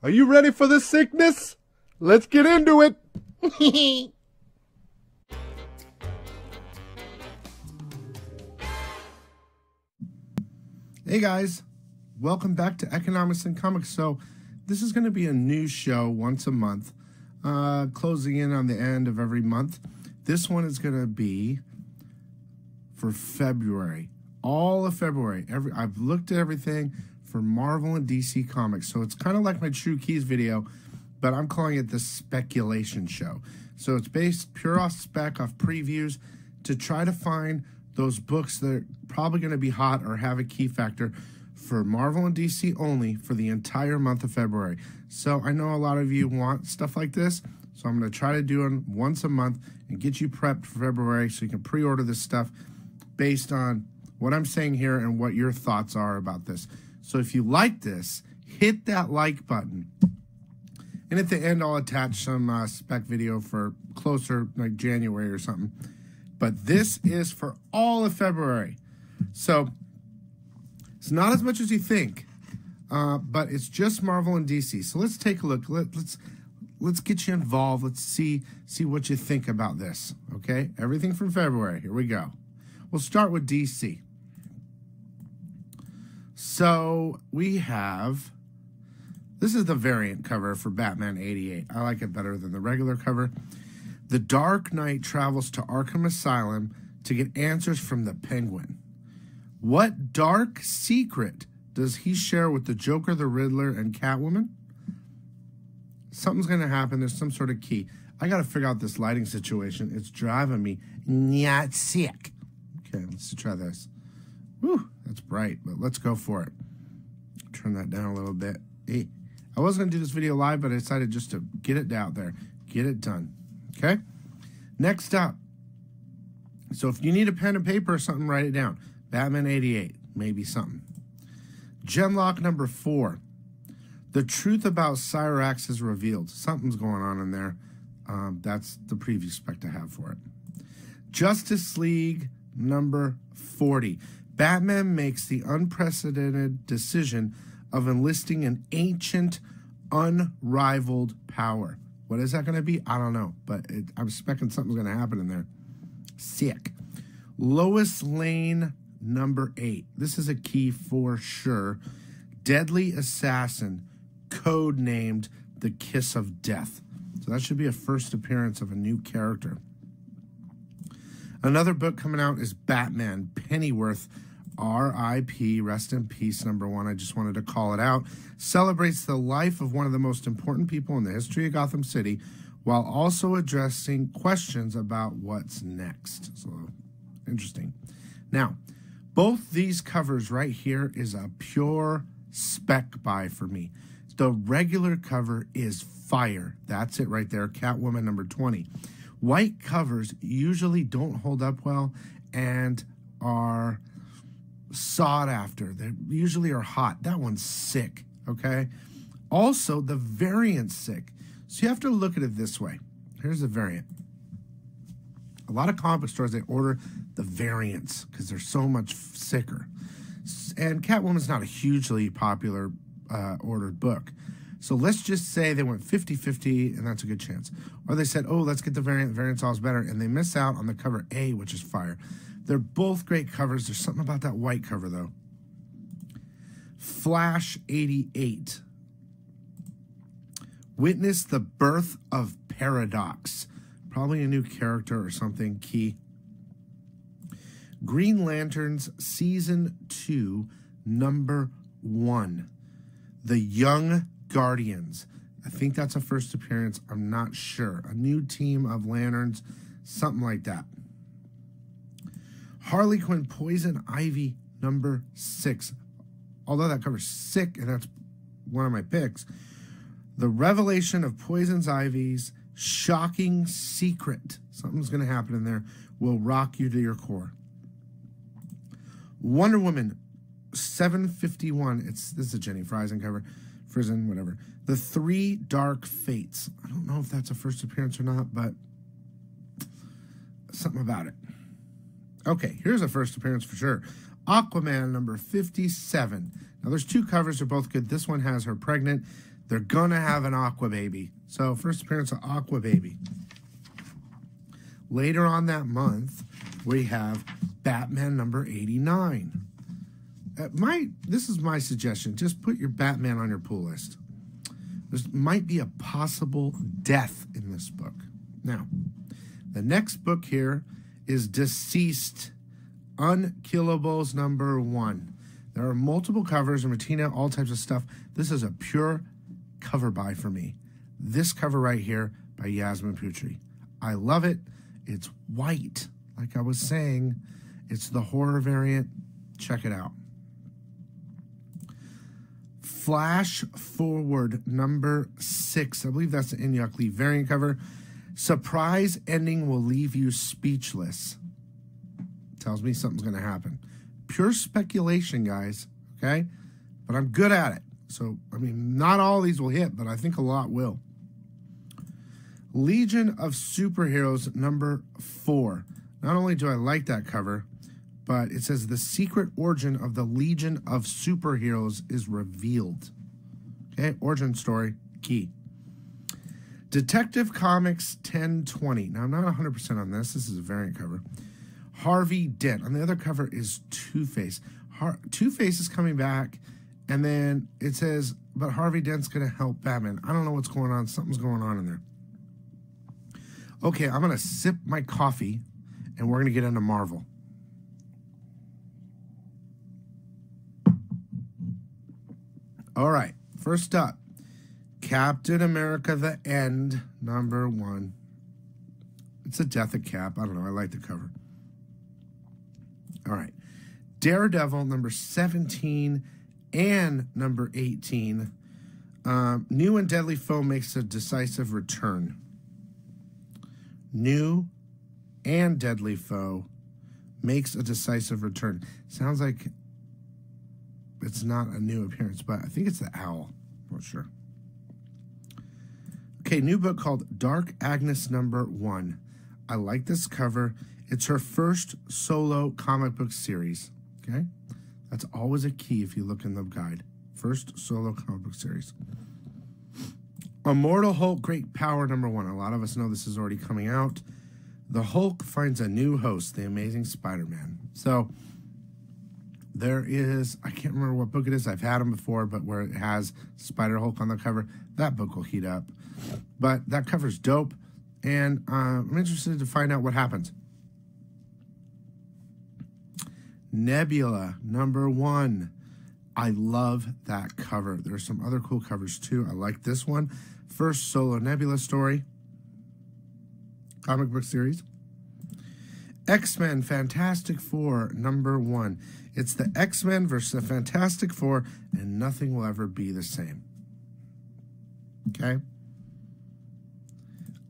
Are you ready for this sickness? Let's get into it! Hey guys, welcome back to Economics and Comics. So this is going to be a new show once a month, closing in on the end of every month. This one is going to be for February, all of February. I've looked at everything for Marvel and DC Comics. So it's kind of like my True Keys video, but I'm calling it the Speculation Show. So it's based pure off spec, off previews, to try to find those books that are probably going to be hot or have a key factor for Marvel and DC only for the entire month of February. So I know a lot of you want stuff like this, so I'm going to try to do them once a month and get you prepped for February so you can pre-order this stuff based on what I'm saying here and what your thoughts are about this. So if you like this, hit that like button. And at the end, I'll attach some spec video for closer, like January or something. But this is for all of February. So it's not as much as you think, but it's just Marvel and DC. So let's take a look. Let's get you involved. Let's see what you think about this, okay? Everything from February. Here we go. We'll start with DC. So we have, this is the variant cover for Batman 88. I like it better than the regular cover. The Dark Knight travels to Arkham Asylum to get answers from the Penguin. What dark secret does he share with the Joker, the Riddler, and Catwoman? Something's going to happen. There's some sort of key. I got to figure out this lighting situation. It's driving me not sick. Okay, let's try this. Whew, that's bright, but let's go for it. Turn that down a little bit. Hey, I was going to do this video live, but I decided just to get it out there. Get it done. Okay, next up. So if you need a pen and paper or something, write it down. Batman 88, maybe something. Genlock number 4. The truth about Cyrax is revealed. Something's going on in there. That's the preview spec I have for it. Justice League number 40. Batman makes the unprecedented decision of enlisting an ancient, unrivaled power. What is that going to be? I don't know, but I'm expecting something's going to happen in there. Sick. Lois Lane number 8. This is a key for sure. Deadly assassin, codenamed the Kiss of Death. So that should be a first appearance of a new character. Another book coming out is Batman Pennyworth, R.I.P., rest in peace, number 1. I just wanted to call it out. Celebrates the life of one of the most important people in the history of Gotham City while also addressing questions about what's next. So, interesting. Now, both these covers right here is a pure spec buy for me. The regular cover is fire. That's it right there. Catwoman number 20. White covers usually don't hold up well and are sought after. They usually are hot. That one's sick, okay? Also, the variant's sick. So you have to look at it this way. Here's the variant. A lot of comic stores, they order the variants because they're so much sicker. And Catwoman's not a hugely popular ordered book. So let's just say they went 50-50, and that's a good chance. Or they said, oh, let's get the variant. The variant's always better. And they miss out on the cover A, which is fire. They're both great covers. There's something about that white cover, though. Flash 88. Witness the birth of Paradox. Probably a new character or something key. Green Lantern's Season 2, number 1. The Young Guardians. I think that's a first appearance. I'm not sure. A new team of Lanterns. Something like that. Harley Quinn Poison Ivy number 6. Although that cover's sick, and that's one of my picks. The revelation of Poison Ivy's shocking secret. Something's going to happen in there. Will rock you to your core. Wonder Woman 751. This is a Jenny Friesen cover. Friesen, whatever. The Three Dark Fates. I don't know if that's a first appearance or not, but something about it. Okay, here's a first appearance for sure. Aquaman number 57. Now, there's two covers. They're both good. This one has her pregnant. They're going to have an Aqua Baby. So, first appearance of Aqua Baby. Later on that month, we have Batman number 89. This is my suggestion. Just put your Batman on your pull list. There might be a possible death in this book. Now, the next book here is Deceased, Unkillables number 1. There are multiple covers and retina, all types of stuff. This is a pure cover buy for me. This cover right here by Yasmin Putri. I love it. It's white. Like I was saying, it's the horror variant. Check it out. Flash Forward number 6. I believe that's an Inyukli variant cover. Surprise ending will leave you speechless. Tells me something's going to happen. Pure speculation, guys, okay? But I'm good at it. So, I mean, not all these will hit, but I think a lot will. Legion of Superheroes number 4. Not only do I like that cover, but it says the secret origin of the Legion of Superheroes is revealed. Okay, origin story, key. Detective Comics 1020. Now, I'm not 100% on this. This is a variant cover. Harvey Dent. On the other cover is Two-Face. Two-Face is coming back, and then it says, but Harvey Dent's going to help Batman. I don't know what's going on. Something's going on in there. Okay, I'm going to sip my coffee, and we're going to get into Marvel. All right, first up, Captain America The End, number 1. It's a death of Cap. I don't know. I like the cover. All right, Daredevil number 17 and number 18. New and deadly foe makes a decisive return. New and deadly foe makes a decisive return. Sounds like it's not a new appearance, but I think it's the owl. I'm not sure. Okay, new book called Dark Agnes number 1. I like this cover. It's her first solo comic book series, okay? That's always a key if you look in the guide. First solo comic book series. Immortal Hulk, Great Power, number 1. A lot of us know this is already coming out. The Hulk finds a new host, the Amazing Spider-Man. So there is, I can't remember what book it is. I've had them before, but where it has Spider-Hulk on the cover, that book will heat up. But that cover's dope, and I'm interested to find out what happens. Nebula number 1. I love that cover. There's some other cool covers too. I like this one. First solo Nebula story, comic book series. X-Men Fantastic Four number 1. It's the X-Men versus the Fantastic Four, and nothing will ever be the same. Okay.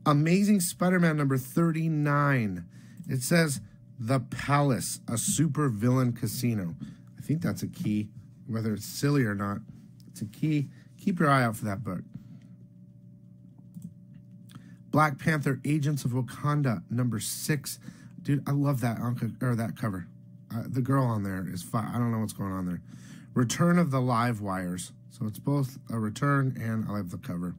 Amazing Spider-Man number 39. It says The Palace, a super villain casino. I think that's a key. Whether it's silly or not, it's a key. Keep your eye out for that book. Black Panther, Agents of Wakanda, number 6. Dude, I love that that cover. The girl on there is fine. I don't know what's going on there. Return of the Live Wires. So it's both a return and I love the cover.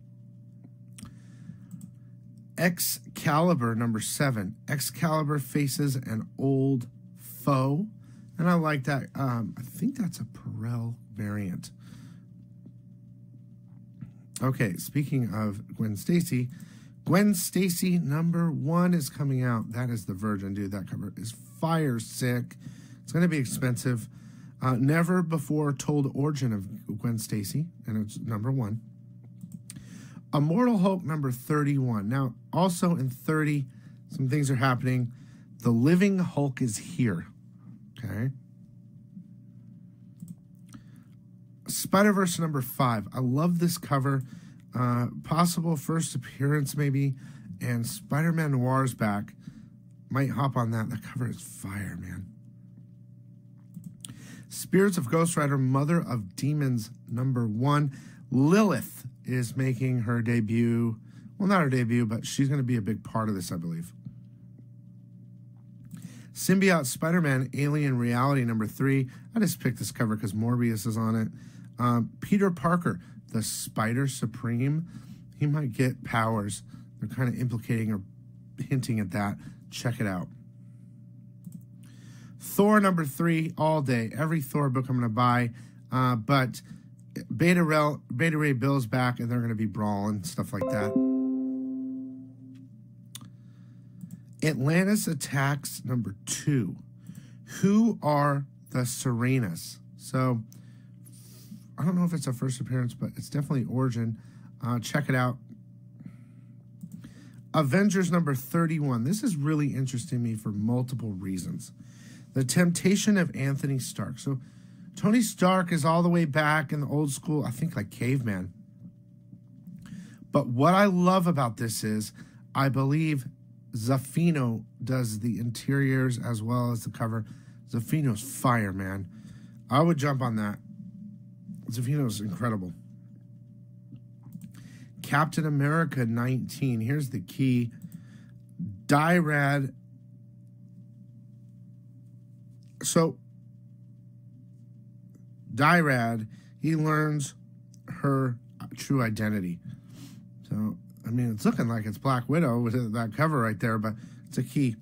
Excalibur number 7. Excalibur faces an old foe. And I like that. I think that's a Perel variant. Okay, speaking of Gwen Stacy, Gwen Stacy number 1 is coming out. That is the Virgin, dude. That cover is fire sick. It's going to be expensive. Never before told origin of Gwen Stacy, and it's number 1. Immortal Hulk number 31. Now, also in 30, some things are happening. The Living Hulk is here. Okay. Spider-Verse number 5. I love this cover. Possible first appearance, maybe. And Spider-Man Noir's back. Might hop on that. That cover is fire, man. Spirits of Ghost Rider, Mother of Demons number 1. Lilith is making her debut. Well, not her debut, but she's going to be a big part of this, I believe. Symbiote Spider-Man, Alien Reality, number 3. I just picked this cover because Morbius is on it. Peter Parker. the Spider Supreme, he might get powers. They're kind of implicating or hinting at that. Check it out. Thor number 3 all day. Every Thor book I'm going to buy. But Beta Ray Bill's back, and they're going to be brawling, stuff like that. Atlantis Attacks number 2. Who are the Serenus? So, I don't know if it's a first appearance, but it's definitely origin. Check it out. Avengers number 31. This is really interesting to me for multiple reasons. The Temptation of Anthony Stark. So, Tony Stark is all the way back in the old school, I think like caveman. But what I love about this is, I believe Zaffino does the interiors as well as the cover. Zaffino's fire, man. I would jump on that. Zaffino's incredible. Captain America 19. Here's the key. Dirad. So, Dirad, he learns her true identity. So, I mean, it's looking like it's Black Widow with that cover right there, but it's a key.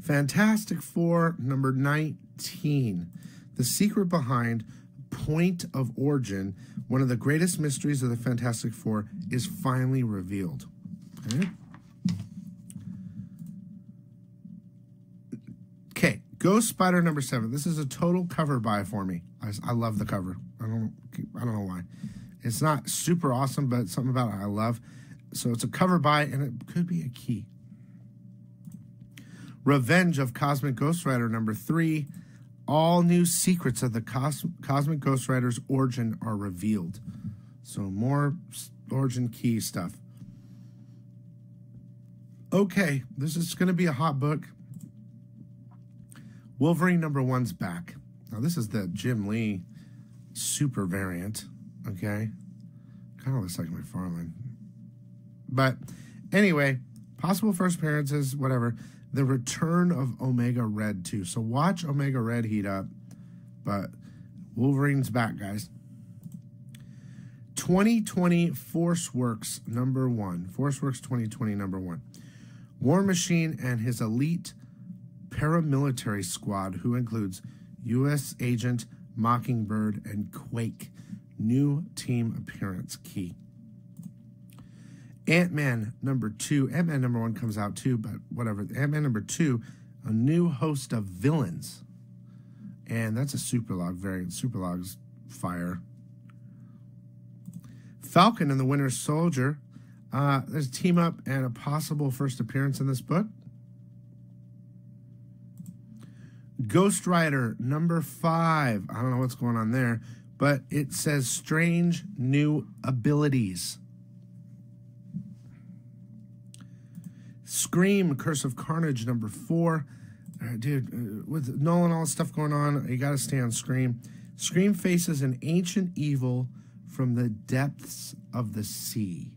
Fantastic Four, number 19. The secret behind Point of Origin, one of the greatest mysteries of the Fantastic Four, is finally revealed. Okay. Okay, Ghost Spider number 7. This is a total cover buy for me. I love the cover. I don't know why. It's not super awesome, but it's something about it I love. So it's a cover buy, and it could be a key. Revenge of Cosmic Ghost Rider number 3. All new secrets of the Cosmic Ghost Rider's origin are revealed. So more origin key stuff. Okay, this is going to be a hot book. Wolverine number 1's back. Now, this is the Jim Lee super variant, okay? Kind of looks like McFarlane. But anyway, possible first appearances, whatever. The return of Omega Red, too. So watch Omega Red heat up. But Wolverine's back, guys. 2020 Force Works number 1. Force Works 2020 number 1. War Machine and his elite paramilitary squad, who includes U.S. Agent, Mockingbird, and Quake. New team appearance key. Ant-Man number 2. Ant-Man number 1 comes out too, but whatever. Ant-Man number 2, a new host of villains. And that's a Superlog variant. Superlog's fire. Falcon and the Winter Soldier. There's a team up and a possible first appearance in this book. Ghost Rider number 5. I don't know what's going on there, but it says strange new abilities. Scream, Curse of Carnage number 4. Dude, with Nolan, all the stuff going on, you got to stay on Scream. Scream faces an ancient evil from the depths of the sea.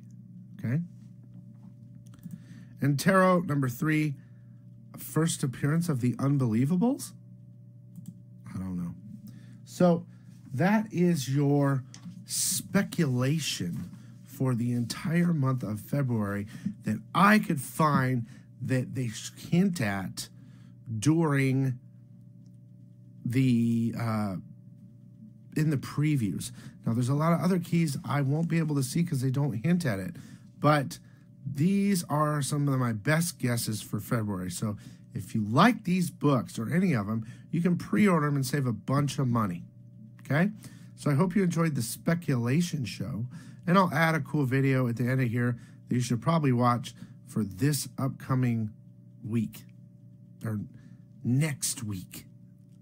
Okay? And Tarot number 3. First appearance of the Unbelievables? I don't know. So that is your speculation for the entire month of February that I could find that they hint at during the in the previews. Now, there's a lot of other keys I won't be able to see because they don't hint at it, but these are some of my best guesses for February. So if you like these books or any of them, you can pre-order them and save a bunch of money. Okay? So I hope you enjoyed the speculation show. And I'll add a cool video at the end of here that you should probably watch for this upcoming week. Or next week.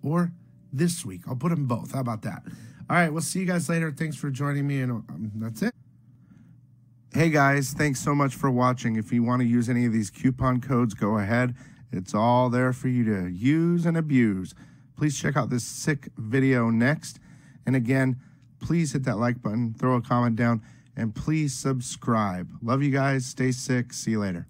Or this week. I'll put them both. How about that? All right. We'll see you guys later. Thanks for joining me. And that's it. Hey guys, thanks so much for watching. If you want to use any of these coupon codes, go ahead. It's all there for you to use and abuse. Please check out this sick video next. And again, please hit that like button, throw a comment down, and please subscribe. Love you guys. Stay sick. See you later.